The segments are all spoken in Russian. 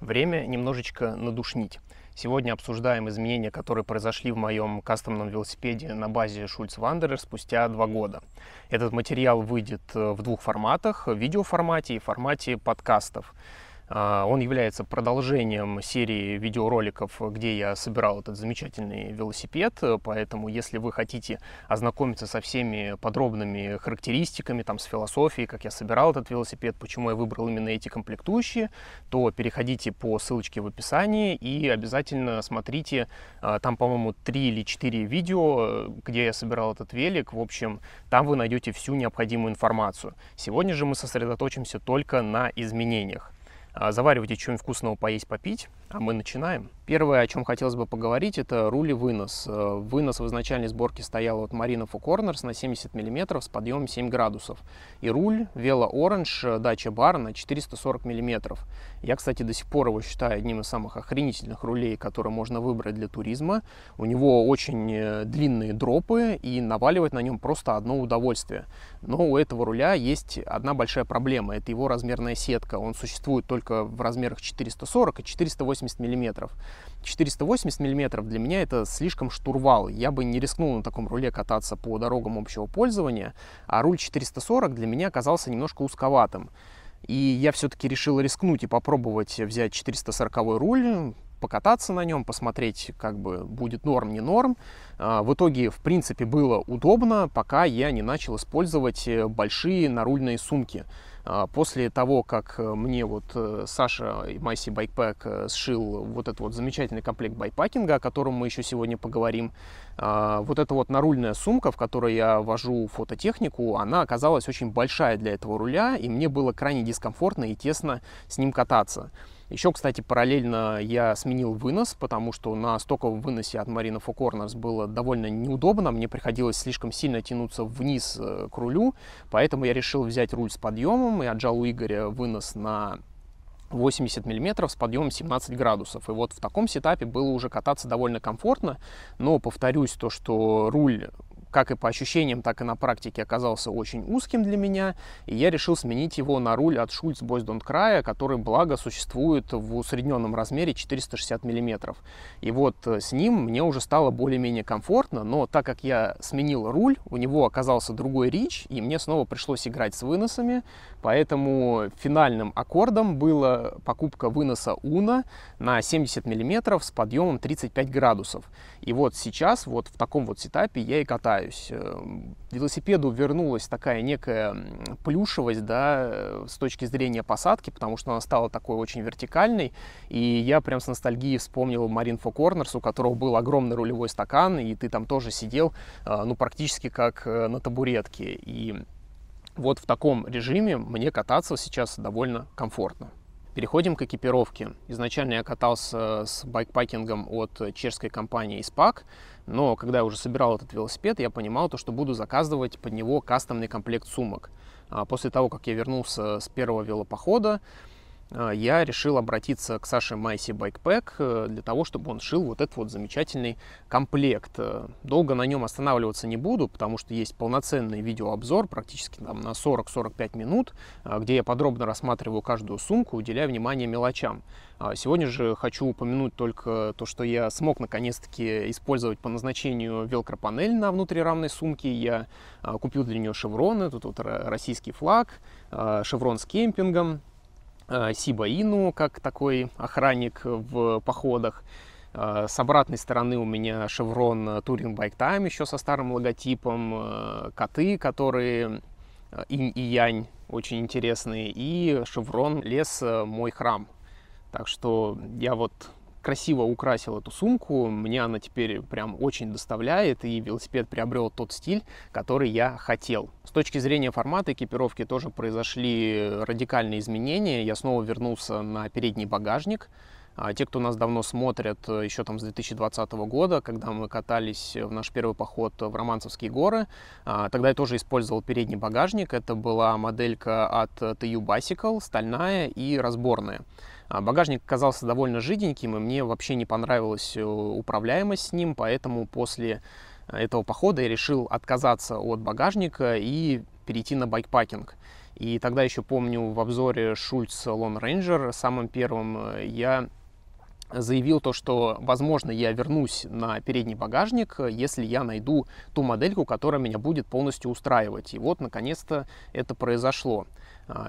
Время немножечко надушнить. Сегодня обсуждаем изменения, которые произошли в моем кастомном велосипеде на базе Shulz Wanderer спустя 2 года. Этот материал выйдет в 2 форматах, в видеоформате и в формате подкастов. Он является продолжением серии видеороликов, где я собирал этот замечательный велосипед, поэтому если вы хотите ознакомиться со всеми подробными характеристиками, там, с философией, как я собирал этот велосипед, почему я выбрал именно эти комплектующие, то переходите по ссылочке в описании и обязательно смотрите, там, по-моему, 3 или 4 видео, где я собирал этот велик, в общем, там вы найдете всю необходимую информацию. Сегодня же мы сосредоточимся только на изменениях. Заваривайте что-нибудь вкусного поесть, попить, а мы начинаем. Первое, о чем хотелось бы поговорить, это руль и вынос. Вынос в изначальной сборке стоял от Marin Four Corners на 70 мм с подъемом 7 градусов. И руль Velo Orange Dacia Bar на 440 мм. Я, кстати, до сих пор его считаю одним из самых охренительных рулей, которые можно выбрать для туризма. У него очень длинные дропы, и наваливать на нем просто одно удовольствие. Но у этого руля есть одна большая проблема. Это его размерная сетка. Он существует только в размерах 440 и 480 мм. 480 мм для меня это слишком штурвал. Я бы не рискнул на таком руле кататься по дорогам общего пользования, а руль 440 для меня оказался немножко узковатым. И я все-таки решил рискнуть и попробовать взять 440 руль, покататься на нем, посмотреть, как бы будет норм, не норм. В итоге, в принципе, было удобно, пока я не начал использовать большие нарульные сумки. После того, как мне вот Саша и Masey Bikepack сшил вот этот вот замечательный комплект байпакинга, о котором мы еще сегодня поговорим, вот эта вот нарульная сумка, в которой я вожу фототехнику, она оказалась очень большая для этого руля, и мне было крайне дискомфортно и тесно с ним кататься. Еще, кстати, параллельно я сменил вынос, потому что на стоковом выносе от Marin Four Corners было довольно неудобно, мне приходилось слишком сильно тянуться вниз к рулю, поэтому я решил взять руль с подъемом и отжал у Игоря вынос на 80 мм с подъемом 17 градусов. И вот в таком сетапе было уже кататься довольно комфортно, но повторюсь, то, что руль как и по ощущениям, так и на практике оказался очень узким для меня, и я решил сменить его на руль от Shulz Boys Don't Cry, который, благо, существует в усредненном размере 460 мм. И вот с ним мне уже стало более-менее комфортно, но так как я сменил руль, у него оказался другой рич, и мне снова пришлось играть с выносами, поэтому финальным аккордом была покупка выноса Uno на 70 мм с подъемом 35 градусов. И вот сейчас, вот в таком вот сетапе я и катаюсь. Велосипеду вернулась такая некая плюшевость, да, с точки зрения посадки, потому что она стала такой очень вертикальной, и я прям с ностальгией вспомнил Marin Four Corners, у которого был огромный рулевой стакан, и ты там тоже сидел, ну, практически как на табуретке, и вот в таком режиме мне кататься сейчас довольно комфортно. Переходим к экипировке. Изначально я катался с байкпакингом от чешской компании Spak, но когда я уже собирал этот велосипед, я понимал, то, что буду заказывать под него кастомный комплект сумок. После того, как я вернулся с первого велопохода, я решил обратиться к Саше Masey Bikepack для того, чтобы он сшил вот этот вот замечательный комплект. Долго на нем останавливаться не буду, потому что есть полноценный видеообзор, практически там на 40-45 минут, где я подробно рассматриваю каждую сумку, уделяю внимание мелочам. Сегодня же хочу упомянуть только то, что я смог наконец-таки использовать по назначению велкропанель на внутрирамной сумке. Я купил для нее шевроны, тут вот российский флаг, шеврон с кемпингом, Сибаину, как такой охранник в походах. С обратной стороны у меня шеврон Touring Bike Time еще со старым логотипом, коты, которые инь и янь, очень интересные, и шеврон «Лес мой храм». Так что я вот красиво украсил эту сумку, мне она теперь прям очень доставляет, и велосипед приобрел тот стиль, который я хотел. С точки зрения формата экипировки тоже произошли радикальные изменения. Я снова вернулся на передний багажник. Те, кто нас давно смотрят, еще там с 2020 года, когда мы катались в наш первый поход в Романцевские горы, тогда я тоже использовал передний багажник. Это была моделька от TU Bicycle, стальная и разборная. Багажник оказался довольно жиденьким, и мне вообще не понравилась управляемость с ним, поэтому после этого похода я решил отказаться от багажника и перейти на байкпакинг. И тогда еще помню, в обзоре Shulz Lone Ranger, самым первым, я заявил то, что, возможно, я вернусь на передний багажник, если я найду ту модельку, которая меня будет полностью устраивать. И вот, наконец-то, это произошло.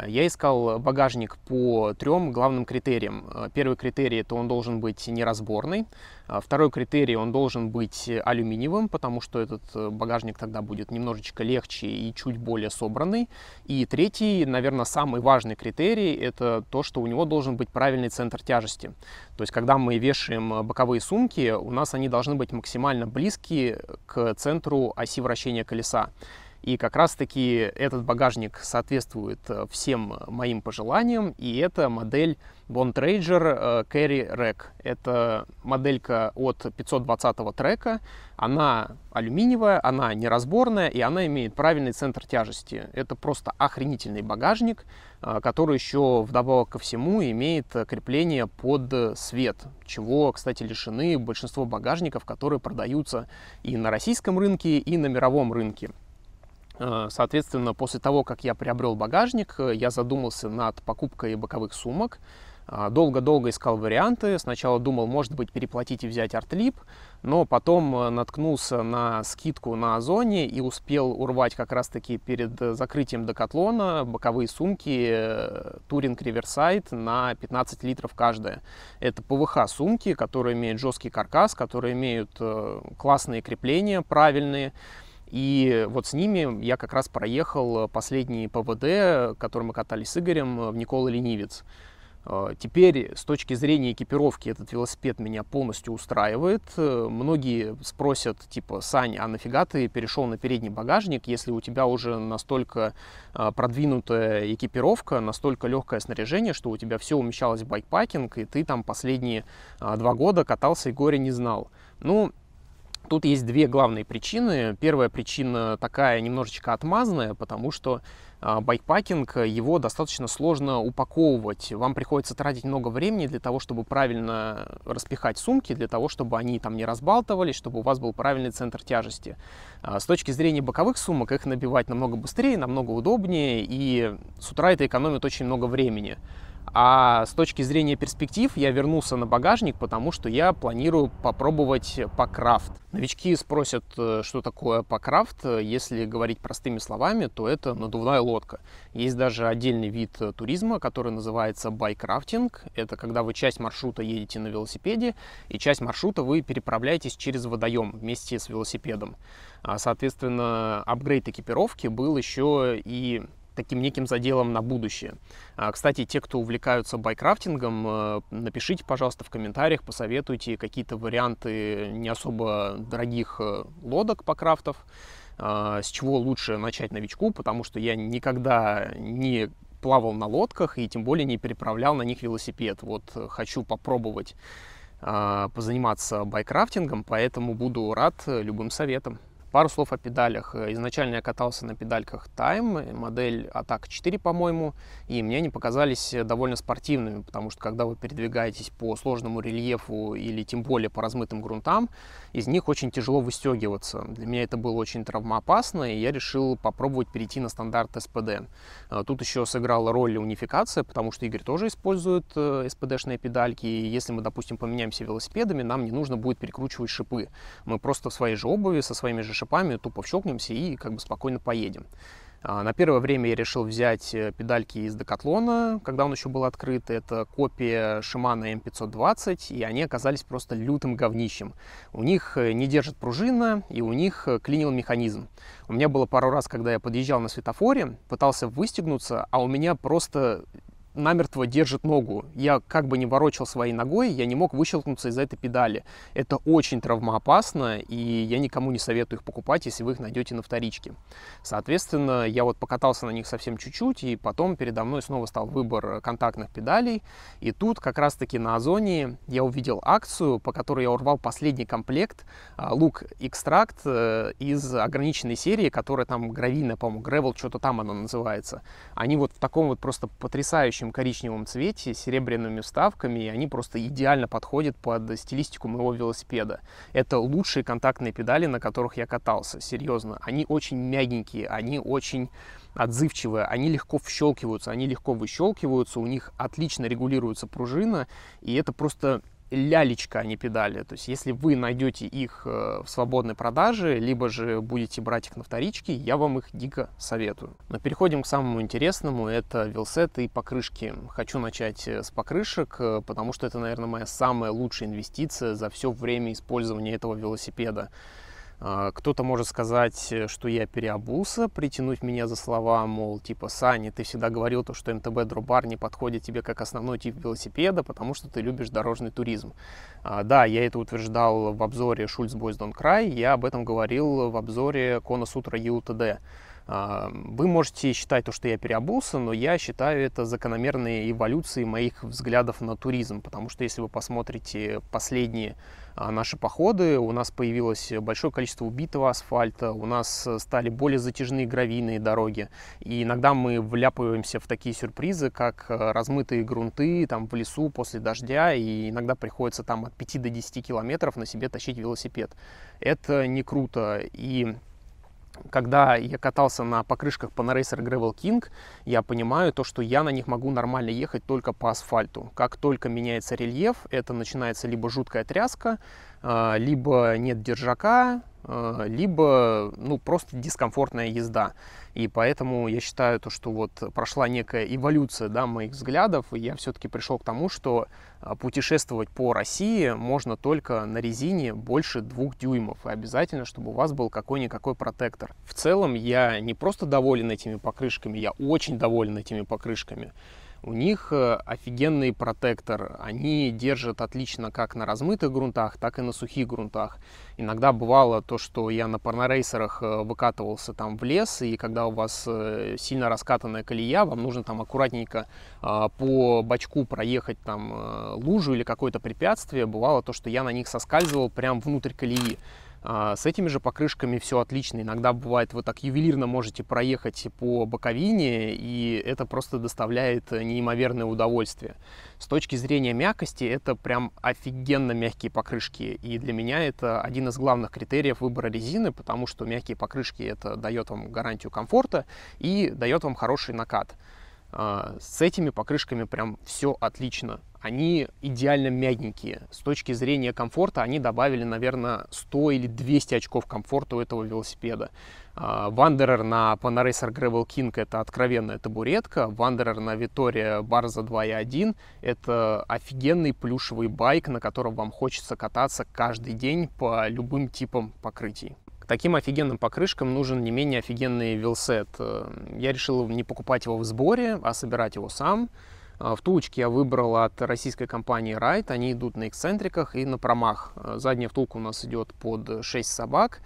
Я искал багажник по трем главным критериям. Первый критерий – это он должен быть неразборный. Второй критерий – он должен быть алюминиевым, потому что этот багажник тогда будет немножечко легче и чуть более собранный. И третий, наверное, самый важный критерий – это то, что у него должен быть правильный центр тяжести. То есть, когда мы вешаем боковые сумки, у нас они должны быть максимально близки к центру оси вращения колеса. И как раз-таки этот багажник соответствует всем моим пожеланиям. И это модель Bontrager Carry Rack. Это моделька от 520-го трека. Она алюминиевая, она неразборная и она имеет правильный центр тяжести. Это просто охренительный багажник, который еще вдобавок ко всему имеет крепление под свет, чего, кстати, лишены большинство багажников, которые продаются и на российском рынке, и на мировом рынке. Соответственно, после того, как я приобрел багажник, я задумался над покупкой боковых сумок. Долго-долго искал варианты. Сначала думал, может быть, переплатить и взять Art-Leap, но потом наткнулся на скидку на Озоне и успел урвать как раз-таки перед закрытием Декатлона боковые сумки Touring Riverside на 15 литров каждая. Это ПВХ-сумки, которые имеют жесткий каркас, которые имеют классные крепления, правильные. И вот с ними я как раз проехал последний ПВД, который мы катались с Игорем в Никола-Ленивец. Теперь с точки зрения экипировки этот велосипед меня полностью устраивает. Многие спросят, типа, Сань, а нафига ты перешел на передний багажник, если у тебя уже настолько продвинутая экипировка, настолько легкое снаряжение, что у тебя все умещалось в байкпакинг, и ты там последние 2 года катался и горя не знал. Ну, тут есть две главные причины. Первая причина такая немножечко отмазанная, потому что байкпакинг, его достаточно сложно упаковывать. Вам приходится тратить много времени для того, чтобы правильно распихать сумки, для того, чтобы они там не разбалтывались, чтобы у вас был правильный центр тяжести. С точки зрения боковых сумок, их набивать намного быстрее, намного удобнее, и с утра это экономит очень много времени. А с точки зрения перспектив я вернулся на багажник, потому что я планирую попробовать покрафт. Новички спросят, что такое покрафт. Если говорить простыми словами, то это надувная лодка. Есть даже отдельный вид туризма, который называется байкрафтинг. Это когда вы часть маршрута едете на велосипеде, и часть маршрута вы переправляетесь через водоем вместе с велосипедом. Соответственно, апгрейд экипировки был еще и таким неким заделом на будущее. Кстати, те, кто увлекаются байкрафтингом, напишите, пожалуйста, в комментариях, посоветуйте какие-то варианты не особо дорогих лодок покрафтов, с чего лучше начать новичку, потому что я никогда не плавал на лодках и тем более не переправлял на них велосипед. Вот хочу попробовать позаниматься байкрафтингом, поэтому буду рад любым советам. Пару слов о педалях. Изначально я катался на педальках Time, модель Attack 4, по-моему, и мне они показались довольно спортивными, потому что когда вы передвигаетесь по сложному рельефу или тем более по размытым грунтам, из них очень тяжело выстегиваться. Для меня это было очень травмоопасно, и я решил попробовать перейти на стандарт SPD. Тут еще сыграла роль унификация, потому что Игорь тоже использует SPD-шные педальки, и если мы, допустим, поменяемся велосипедами, нам не нужно будет перекручивать шипы. Мы просто в своей же обуви, со своими же шипами тупо щелкнемся и как бы спокойно поедем. На первое время я решил взять педальки из Декатлона, когда он еще был открыт. Это копия Shimano M520, и они оказались просто лютым говнищем. У них не держит пружина, и у них клинил механизм. У меня было пару раз, когда я подъезжал на светофоре, пытался выстегнуться, а у меня просто намертво держит ногу. Я как бы не ворочал своей ногой, я не мог выщелкнуться из этой педали. Это очень травмоопасно, и я никому не советую их покупать, если вы их найдете на вторичке. Соответственно, я вот покатался на них совсем чуть-чуть, и потом передо мной снова стал выбор контактных педалей. И тут как раз-таки на Озоне я увидел акцию, по которой я урвал последний комплект Look Extract из ограниченной серии, которая там гравийная, по-моему, Gravel, что-то там она называется. Они вот в таком вот просто потрясающем коричневом цвете, с серебряными вставками, и они просто идеально подходят под стилистику моего велосипеда. Это лучшие контактные педали, на которых я катался, серьезно. Они очень мягенькие, они очень отзывчивые, они легко вщелкиваются, они легко выщелкиваются, у них отлично регулируется пружина, и это просто лялечка, а не педали. То есть если вы найдете их в свободной продаже, либо же будете брать их на вторичке, я вам их дико советую. Но переходим к самому интересному, это вилсеты и покрышки. Хочу начать с покрышек, потому что это, наверное, моя самая лучшая инвестиция за все время использования этого велосипеда. Кто-то может сказать, что я переобулся, притянуть меня за слова, мол, типа, Саня, ты всегда говорил, то, что МТБ дробар не подходит тебе как основной тип велосипеда, потому что ты любишь дорожный туризм. Да, я это утверждал в обзоре Shulz Boys Don't Cry, я об этом говорил в обзоре Kona Sutra ULTD. Вы можете считать то, что я переобулся, но я считаю это закономерной эволюцией моих взглядов на туризм, потому что если вы посмотрите последние наши походы, у нас появилось большое количество убитого асфальта, у нас стали более затяжные гравийные дороги, и иногда мы вляпываемся в такие сюрпризы, как размытые грунты там в лесу после дождя, и иногда приходится там от 5 до 10 километров на себе тащить велосипед. Это не круто. И когда я катался на покрышках Panaracer Gravel King, я понимаю то, что я на них могу нормально ехать только по асфальту. Как только меняется рельеф, это начинается либо жуткая тряска, либо нет держака, либо ну, просто дискомфортная езда. И поэтому я считаю, то, что вот прошла некая эволюция, да, моих взглядов, и я все-таки пришел к тому, что путешествовать по России можно только на резине больше 2 дюймов, и обязательно, чтобы у вас был какой-никакой протектор. В целом я не просто доволен этими покрышками, я очень доволен этими покрышками. У них офигенный протектор, они держат отлично как на размытых грунтах, так и на сухих грунтах. Иногда бывало то, что я на Panaracer'ах выкатывался там в лес, и когда у вас сильно раскатанная колея, вам нужно там аккуратненько по бачку проехать там лужу или какое-то препятствие, бывало то, что я на них соскальзывал прям внутрь колеи. С этими же покрышками все отлично. Иногда бывает, вы так ювелирно можете проехать по боковине, и это просто доставляет неимоверное удовольствие. С точки зрения мягкости, это прям офигенно мягкие покрышки. И для меня это один из главных критериев выбора резины, потому что мягкие покрышки — это дает вам гарантию комфорта и дает вам хороший накат. С этими покрышками прям все отлично. Они идеально мягенькие. С точки зрения комфорта они добавили, наверное, 100 или 200 очков комфорта у этого велосипеда. Wanderer на Panaracer Gravel King — это откровенная табуретка. Wanderer на Vittoria Barza 2.1 — это офигенный плюшевый байк, на котором вам хочется кататься каждый день по любым типам покрытий. Таким офигенным покрышкам нужен не менее офигенный вилсет. Я решил не покупать его в сборе, а собирать его сам. Втулочки я выбрал от российской компании Ride. Они идут на эксцентриках и на промах. Задняя втулка у нас идет под 6 собак.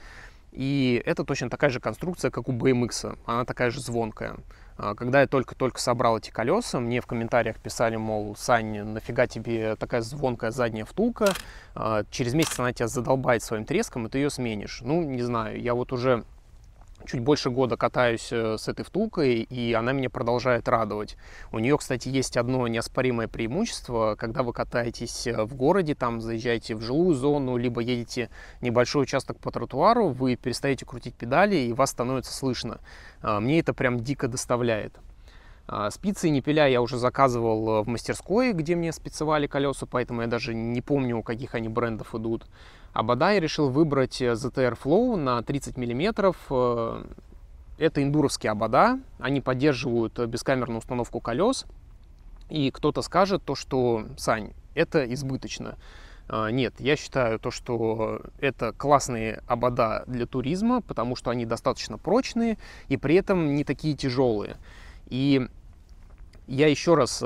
И это точно такая же конструкция, как у BMX. Она такая же звонкая. Когда я только-только собрал эти колеса, мне в комментариях писали, мол, Сань, нафига тебе такая звонкая задняя втулка? Через месяц она тебя задолбает своим треском, и ты ее сменишь. Ну, не знаю, я вот уже чуть больше года катаюсь с этой втулкой, и она меня продолжает радовать. У нее, кстати, есть одно неоспоримое преимущество. Когда вы катаетесь в городе, там заезжаете в жилую зону, либо едете небольшой участок по тротуару, вы перестаете крутить педали, и вас становится слышно. Мне это прям дико доставляет. Спицы и ниппеля я уже заказывал в мастерской, где мне спицевали колеса, поэтому я даже не помню, у каких они брендов идут. А бода я решил выбрать ZTR Flow на 30 мм. Это эндуровские обода, они поддерживают бескамерную установку колес. И кто-то скажет то, что, Сань, это избыточно. Нет, я считаю то, что это классные обода для туризма, потому что они достаточно прочные и при этом не такие тяжелые. И я еще раз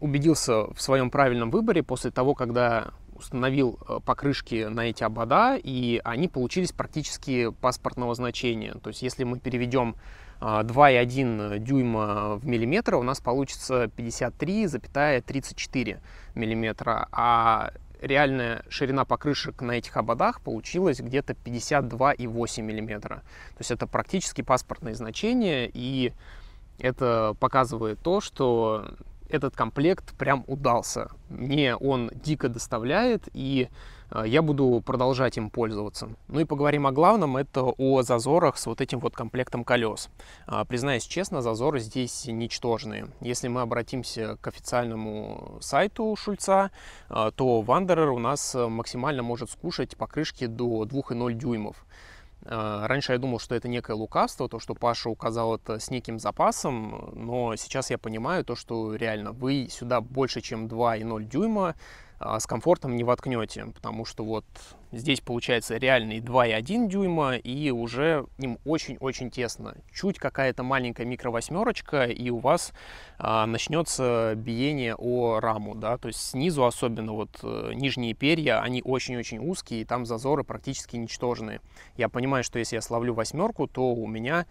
убедился в своем правильном выборе после того, когда установил покрышки на эти обода, и они получились практически паспортного значения. То есть если мы переведем 2,1 дюйма в миллиметр, у нас получится 53,34 миллиметра, а реальная ширина покрышек на этих ободах получилась где-то 52,8 миллиметра. То есть это практически паспортные значения, и это показывает то, что этот комплект прям удался. Мне он дико доставляет, и я буду продолжать им пользоваться. Ну и поговорим о главном, это о зазорах с вот этим вот комплектом колес. Признаюсь честно, зазоры здесь ничтожные. Если мы обратимся к официальному сайту Шульца, то Wanderer у нас максимально может скушать покрышки до 2,0 дюймов. Раньше я думал, что это некое лукавство, то, что Паша указал это с неким запасом, но сейчас я понимаю то, что реально вы сюда больше, чем 2,0 дюйма с комфортом не воткнете, потому что вот здесь получается реальные 2,1 дюйма, и уже им очень-очень тесно. Чуть какая-то маленькая микровосьмерочка, и у вас начнется биение о раму, да, то есть снизу особенно вот нижние перья, они очень-очень узкие, и там зазоры практически ничтожные. Я понимаю, что если я словлю восьмерку, то у меня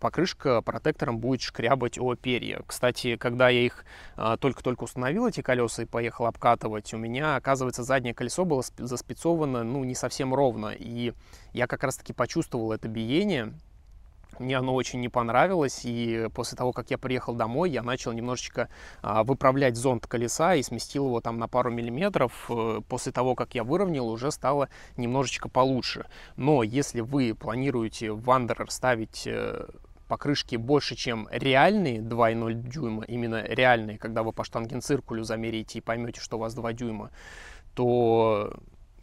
покрышка протектором будет шкрябать о перья. Кстати, когда я их только-только установил, эти колеса, и поехал обкатывать, у меня, оказывается, заднее колесо было заспицовано, ну, не совсем ровно, и я как раз-таки почувствовал это биение, мне оно очень не понравилось, и после того, как я приехал домой, я начал немножечко выправлять зонд колеса и сместил его там на пару миллиметров. После того, как я выровнял, уже стало немножечко получше. Но если вы планируете в Wanderer ставить покрышки больше, чем реальные 2,0 дюйма, именно реальные, когда вы по штангенциркулю замерите и поймете, что у вас 2 дюйма, то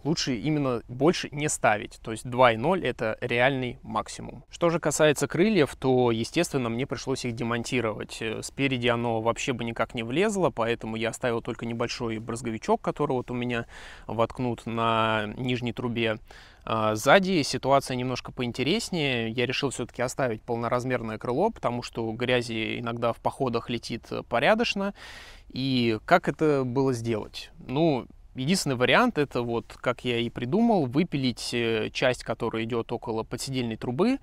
лучше именно больше не ставить, то есть 2,0 это реальный максимум. Что же касается крыльев, то, естественно, мне пришлось их демонтировать. Спереди оно вообще бы никак не влезло, поэтому я оставил только небольшой брызговичок, который вот у меня воткнут на нижней трубе. Сзади ситуация немножко поинтереснее. Я решил все-таки оставить полноразмерное крыло, потому что грязи иногда в походах летит порядочно. И как это было сделать? Ну, единственный вариант, это вот, как я и придумал, выпилить часть, которая идет около подседельной трубы,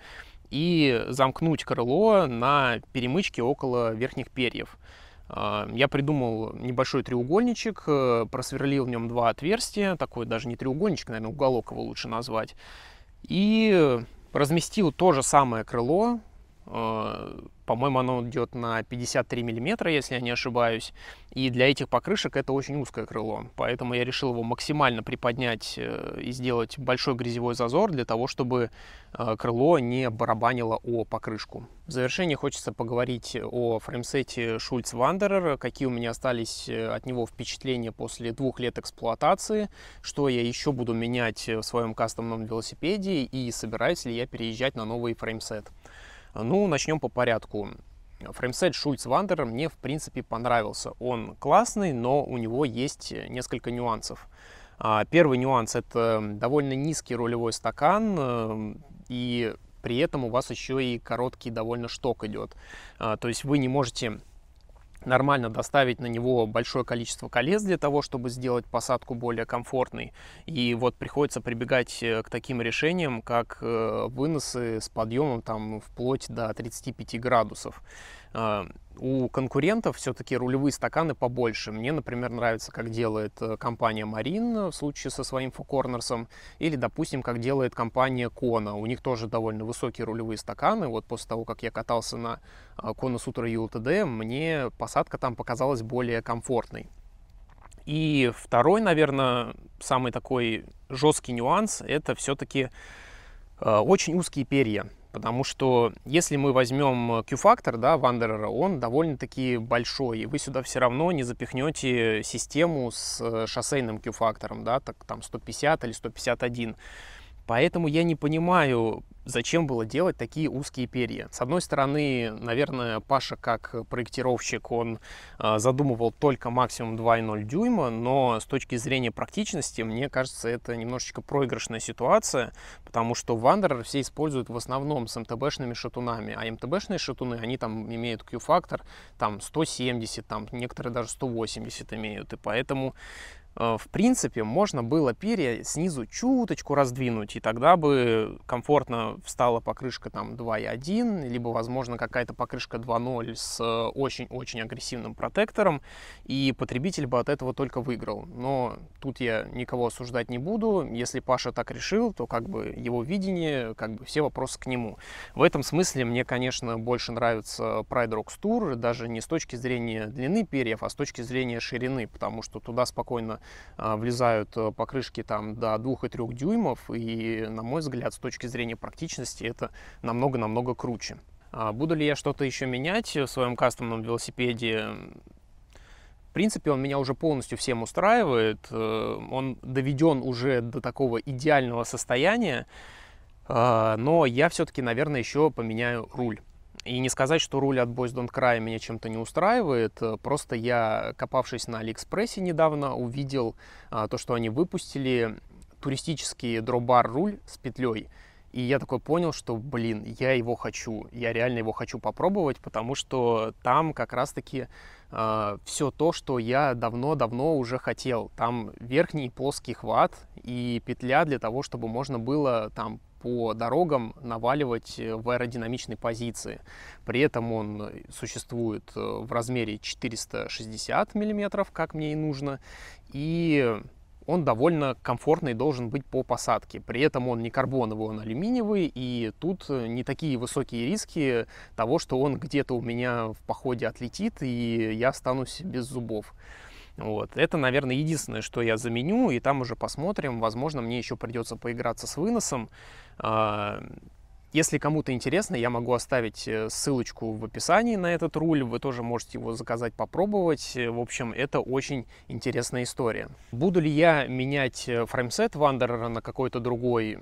и замкнуть крыло на перемычке около верхних перьев. Я придумал небольшой треугольничек, просверлил в нем 2 отверстия, такой даже не треугольничек, наверное, уголок его лучше назвать, и разместил то же самое крыло. По-моему, оно идет на 53 миллиметра, если я не ошибаюсь. И для этих покрышек это очень узкое крыло. Поэтому я решил его максимально приподнять и сделать большой грязевой зазор, для того, чтобы крыло не барабанило о покрышку. В завершение хочется поговорить о фреймсете Shulz Wanderer. Какие у меня остались от него впечатления после 2 лет эксплуатации. Что я еще буду менять в своем кастомном велосипеде. И собираюсь ли я переезжать на новый фреймсет. Ну, начнем по порядку. Фреймсет Shulz Wanderer мне, в принципе, понравился. Он классный, но у него есть несколько нюансов. Первый нюанс – это довольно низкий рулевой стакан, и при этом у вас еще и короткий довольно шток идет. То есть вы не можете нормально доставить на него большое количество колес для того, чтобы сделать посадку более комфортной. И вот приходится прибегать к таким решениям, как выносы с подъемом там вплоть до 35 градусов. У конкурентов все-таки рулевые стаканы побольше. Мне, например, нравится, как делает компания Marin в случае со своим Four Corners, или, допустим, как делает компания Kona. У них тоже довольно высокие рулевые стаканы. Вот после того, как я катался на Kona Sutra ULTD, мне посадка там показалась более комфортной. И второй, наверное, самый такой жесткий нюанс – это все-таки очень узкие перья. Потому что если мы возьмем Q-фактор, да, Wanderer, он довольно-таки большой, и вы сюда все равно не запихнете систему с шоссейным Q-фактором, да, так там 150 или 151. Поэтому я не понимаю, зачем было делать такие узкие перья. С одной стороны, наверное, Паша как проектировщик, он задумывал только максимум 2,0 дюйма, но с точки зрения практичности, мне кажется, это немножечко проигрышная ситуация, потому что Wanderer все используют в основном с МТБшными шатунами, а МТБшные шатуны, они там имеют Q-фактор, там 170, там некоторые даже 180 имеют, и поэтому в принципе, можно было перья снизу чуточку раздвинуть, и тогда бы комфортно встала покрышка там 2.1, либо, возможно, какая-то покрышка 2.0 с очень-очень агрессивным протектором, и потребитель бы от этого только выиграл. Но тут я никого осуждать не буду. Если Паша так решил, то как бы его видение, как бы все вопросы к нему. В этом смысле мне, конечно, больше нравится Pride Rocks Tour, даже не с точки зрения длины перьев, а с точки зрения ширины, потому что туда спокойно влезают покрышки там до 2 и 3 дюймов, и, на мой взгляд, с точки зрения практичности это намного-намного круче. Буду ли я что-то еще менять в своем кастомном велосипеде? В принципе, он меня уже полностью всем устраивает, он доведен уже до такого идеального состояния, но я все-таки, наверное, еще поменяю руль. И не сказать, что руль от Boys Don't Cry меня чем-то не устраивает, просто я, копавшись на Алиэкспрессе недавно, увидел то, что они выпустили туристический дробар-руль с петлей. И я такой понял, что, блин, я его хочу, я реально его хочу попробовать, потому что там как раз-таки все то, что я давно-давно уже хотел. Там верхний плоский хват и петля для того, чтобы можно было там по дорогам наваливать в аэродинамичной позиции. При этом он существует в размере 460 мм, как мне и нужно, и он довольно комфортный должен быть по посадке. При этом он не карбоновый, он алюминиевый, и тут не такие высокие риски того, что он где-то у меня в походе отлетит, и я останусь без зубов. Вот. Это, наверное, единственное, что я заменю, и там уже посмотрим. Возможно, мне еще придется поиграться с выносом. Если кому-то интересно, я могу оставить ссылочку в описании на этот руль. Вы тоже можете его заказать, попробовать. В общем, это очень интересная история. Буду ли я менять фреймсет Wanderer на какой-то другой?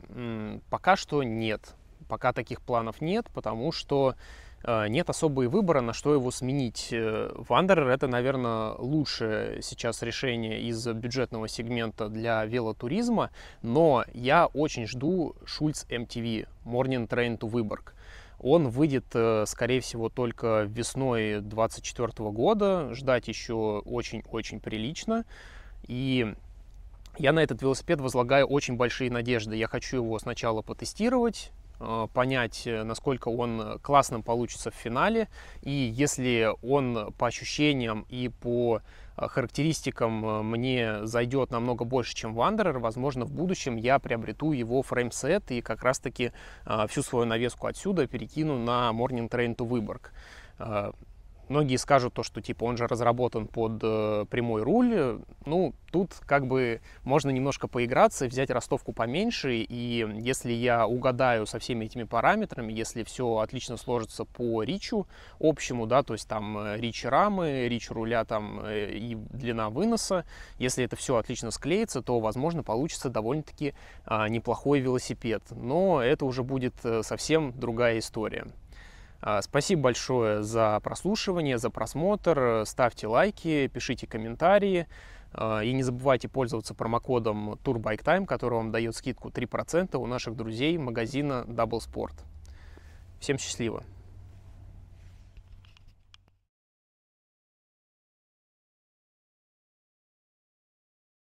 Пока что нет. Пока таких планов нет, потому что нет особого выбора, на что его сменить. Wanderer — это, наверное, лучшее сейчас решение из бюджетного сегмента для велотуризма, но я очень жду Shulz MTV Morning Train to Vyborg. Он выйдет, скорее всего, только весной 2024 года, ждать еще очень-очень прилично, и я на этот велосипед возлагаю очень большие надежды. Я хочу его сначала потестировать, понять, насколько он классным получится в финале, и если он по ощущениям и по характеристикам мне зайдет намного больше, чем Wanderer, возможно, в будущем я приобрету его фреймсет и как раз-таки всю свою навеску отсюда перекину на Morning Train to Vyborg. Многие скажут то, что типа он же разработан под прямой руль. Ну, тут как бы можно немножко поиграться, взять ростовку поменьше, и если я угадаю со всеми этими параметрами, если все отлично сложится по ричу общему, да, то есть там рич рамы, рич руля там и длина выноса, если это все отлично склеится, то, возможно, получится довольно-таки неплохой велосипед. Но это уже будет совсем другая история. Спасибо большое за прослушивание, за просмотр. Ставьте лайки, пишите комментарии. И не забывайте пользоваться промокодом TU Bicycle Time, который вам дает скидку 3% у наших друзей магазина Double Sport. Всем счастливо!